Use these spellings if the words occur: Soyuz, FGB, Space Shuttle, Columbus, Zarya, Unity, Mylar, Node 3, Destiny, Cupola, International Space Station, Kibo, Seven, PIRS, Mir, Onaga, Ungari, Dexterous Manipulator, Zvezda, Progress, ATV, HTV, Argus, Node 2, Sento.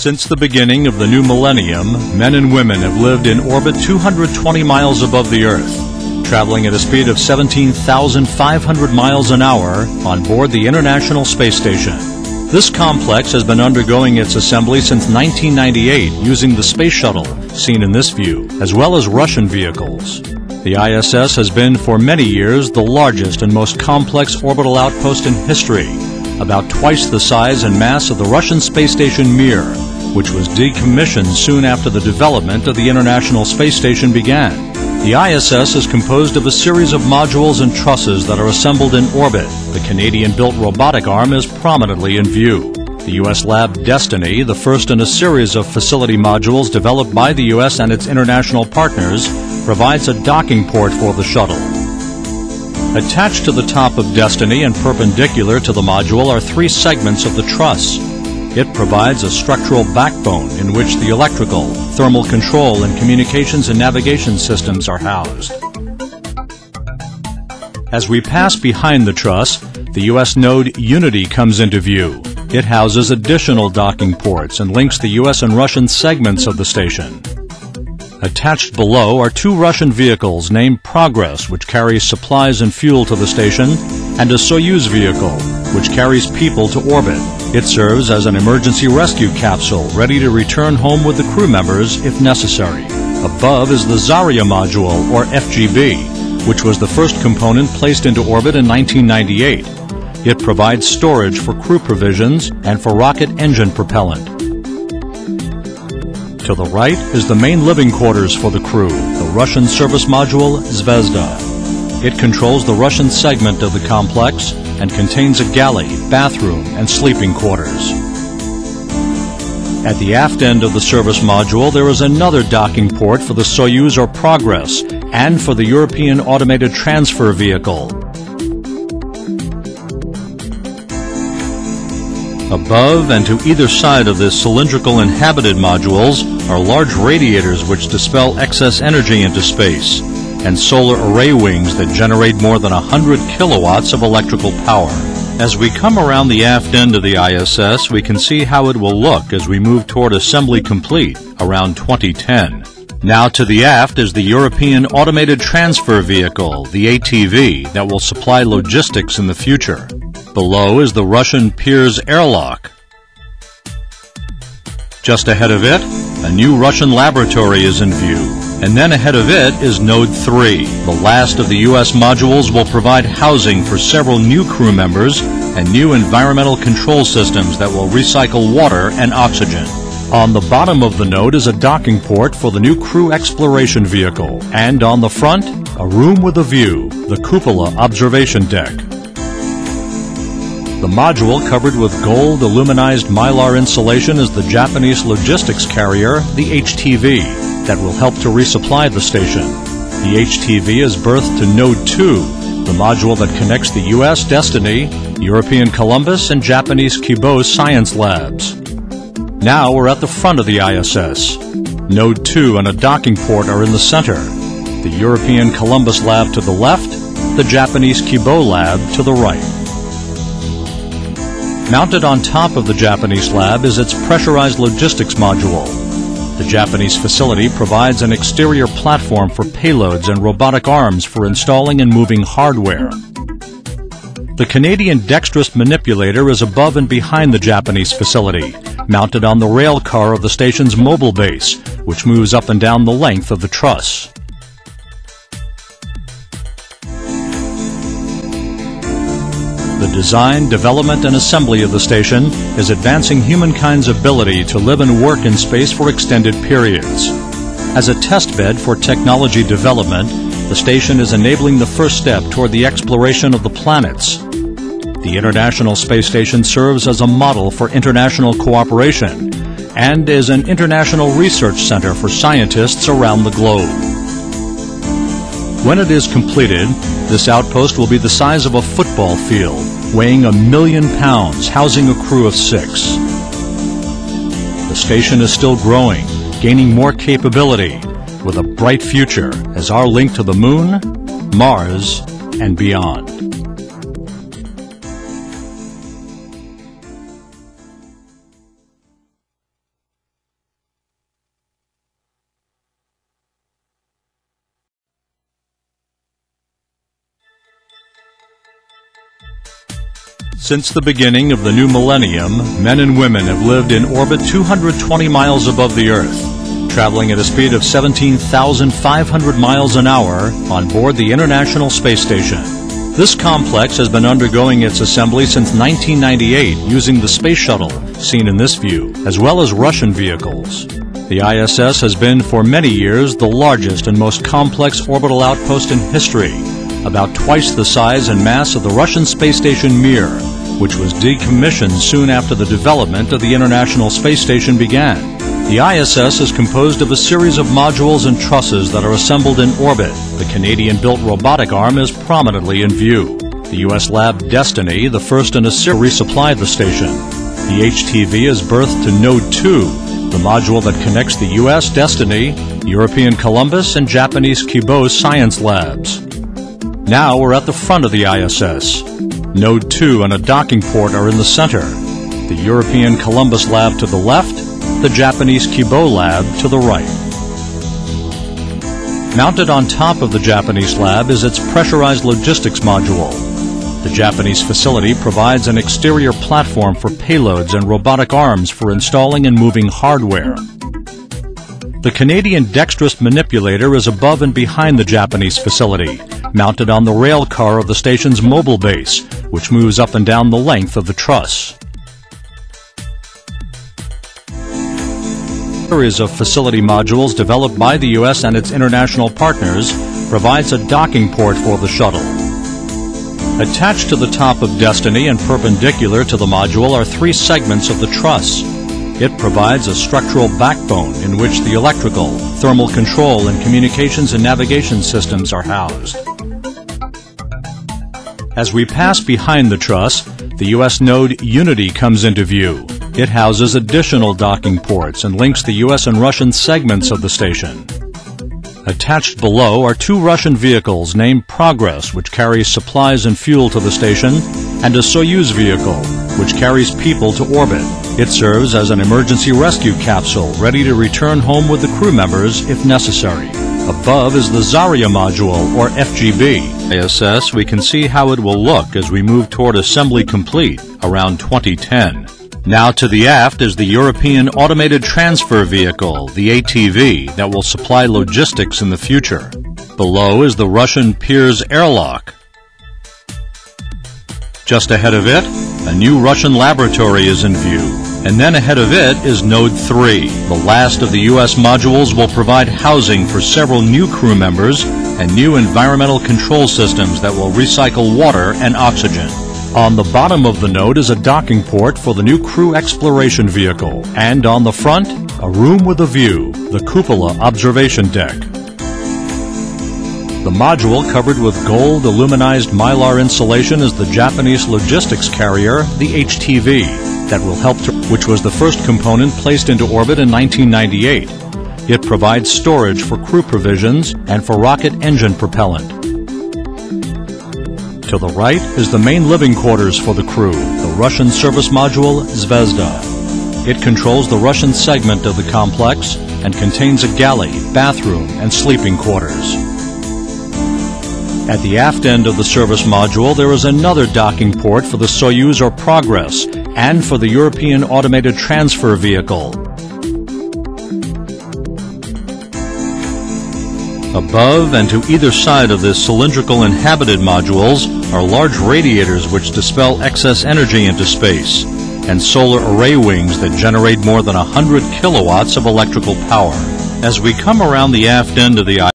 Since the beginning of the new millennium, men and women have lived in orbit 220 miles above the Earth, traveling at a speed of 17,500 miles an hour on board the International Space Station. This complex has been undergoing its assembly since 1998 using the Space Shuttle, seen in this view, as well as Russian vehicles. The ISS has been for many years the largest and most complex orbital outpost in history, about twice the size and mass of the Russian space station Mir, which was decommissioned soon after the development of the International Space Station began. The ISS is composed of a series of modules and trusses that are assembled in orbit. The Canadian-built robotic arm is prominently in view. The U.S. lab Destiny, the first in a series of facility modules developed by the U.S. and its international partners, provides a docking port for the shuttle. Attached to the top of Destiny and perpendicular to the module are three segments of the truss. It provides a structural backbone in which the electrical, thermal control, and communications and navigation systems are housed. As we pass behind the truss, the U.S. node Unity comes into view. It houses additional docking ports and links the U.S. and Russian segments of the station. Attached below are two Russian vehicles named Progress, which carries supplies and fuel to the station, and a Soyuz vehicle, which carries people to orbit. It serves as an emergency rescue capsule ready to return home with the crew members if necessary. Above is the Zarya module, or FGB, which was the first component placed into orbit in 1998. It provides storage for crew provisions and for rocket engine propellant. To the right is the main living quarters for the crew, the Russian service module Zvezda. It controls the Russian segment of the complex and contains a galley, bathroom, and sleeping quarters. At the aft end of the service module, there is another docking port for the Soyuz or Progress and for the European Automated Transfer Vehicle. Above and to either side of this cylindrical inhabited modules are large radiators which dispel excess energy into space, and solar array wings that generate more than 100 kilowatts of electrical power. As we come around the aft end of the ISS, we can see how it will look as we move toward assembly complete around 2010. Now to the aft is the European Automated Transfer Vehicle, the ATV, that will supply logistics in the future. Below is the Russian PIRS airlock. Just ahead of it, a new Russian laboratory is in view. And then ahead of it is Node 3. The last of the U.S. modules will provide housing for several new crew members and new environmental control systems that will recycle water and oxygen. On the bottom of the node is a docking port for the new crew exploration vehicle. And on the front, a room with a view, the Cupola observation deck. The module, covered with gold aluminized mylar insulation, is the Japanese logistics carrier, the HTV, that will help to resupply the station. The HTV is berthed to Node 2, the module that connects the U.S. Destiny, European Columbus, and Japanese Kibo science labs. Now we're at the front of the ISS. Node 2 and a docking port are in the center, the European Columbus lab to the left, the Japanese Kibo lab to the right. Mounted on top of the Japanese lab is its pressurized logistics module. The Japanese facility provides an exterior platform for payloads and robotic arms for installing and moving hardware. The Canadian Dexterous Manipulator is above and behind the Japanese facility, mounted on the rail car of the station's mobile base, which moves up and down the length of the truss. The design, development, and assembly of the station is advancing humankind's ability to live and work in space for extended periods. As a testbed for technology development, the station is enabling the first step toward the exploration of the planets. The International Space Station serves as a model for international cooperation and is an international research center for scientists around the globe. When it is completed, this outpost will be the size of a football field, weighing 1,000,000 pounds, housing a crew of 6. The station is still growing, gaining more capability, with a bright future as our link to the Moon, Mars, and beyond. Since the beginning of the new millennium, men and women have lived in orbit 220 miles above the Earth, traveling at a speed of 17,500 miles an hour on board the International Space Station. This complex has been undergoing its assembly since 1998 using the Space Shuttle, seen in this view, as well as Russian vehicles. The ISS has been for many years the largest and most complex orbital outpost in history, about twice the size and mass of the Russian space station Mir, which was decommissioned soon after the development of the International Space Station began. The ISS is composed of a series of modules and trusses that are assembled in orbit. The Canadian-built robotic arm is prominently in view. The U.S. lab Destiny, the first in a series, resupplied the station. The HTV is berthed to Node 2, the module that connects the U.S. Destiny, European Columbus, and Japanese Kibo science labs. Now we're at the front of the ISS. Node 2 and a docking port are in the center. The European Columbus lab to the left, the Japanese Kibo lab to the right. Mounted on top of the Japanese lab is its pressurized logistics module. The Japanese facility provides an exterior platform for payloads and robotic arms for installing and moving hardware. The Canadian Dexterous Manipulator is above and behind the Japanese facility, mounted on the rail car of the station's mobile base, which moves up and down the length of the truss. A series of facility modules developed by the U.S. and its international partners provides a docking port for the shuttle. Attached to the top of Destiny and perpendicular to the module are three segments of the truss. It provides a structural backbone in which the electrical, thermal control, and communications and navigation systems are housed. As we pass behind the truss, the U.S. node Unity comes into view. It houses additional docking ports and links the U.S. and Russian segments of the station. Attached below are two Russian vehicles named Progress, which carries supplies and fuel to the station, and a Soyuz vehicle, which carries people to orbit. It serves as an emergency rescue capsule ready to return home with the crew members if necessary. Above is the Zarya module, or FGB. ISS, we can see how it will look as we move toward assembly complete around 2010. Now to the aft is the European Automated Transfer Vehicle, the ATV, that will supply logistics in the future. Below is the Russian PIRS airlock. Just ahead of it, a new Russian laboratory is in view. And then ahead of it is Node 3. The last of the U.S. modules will provide housing for several new crew members and new environmental control systems that will recycle water and oxygen. On the bottom of the node is a docking port for the new crew exploration vehicle, and on the front, a room with a view, the Cupola observation deck. The module covered with gold aluminized mylar insulation is the Japanese logistics carrier, the HTV, that will help to, which was the first component placed into orbit in 1998. It provides storage for crew provisions and for rocket engine propellant. To the right is the main living quarters for the crew, the Russian service module Zvezda. It controls the Russian segment of the complex and contains a galley, bathroom, and sleeping quarters. At the aft end of the service module, there is another docking port for the Soyuz or Progress and for the European Automated Transfer Vehicle. Above and to either side of this cylindrical inhabited modules are large radiators which dispel excess energy into space, and solar array wings that generate more than 100 kilowatts of electrical power. As we come around the aft end of the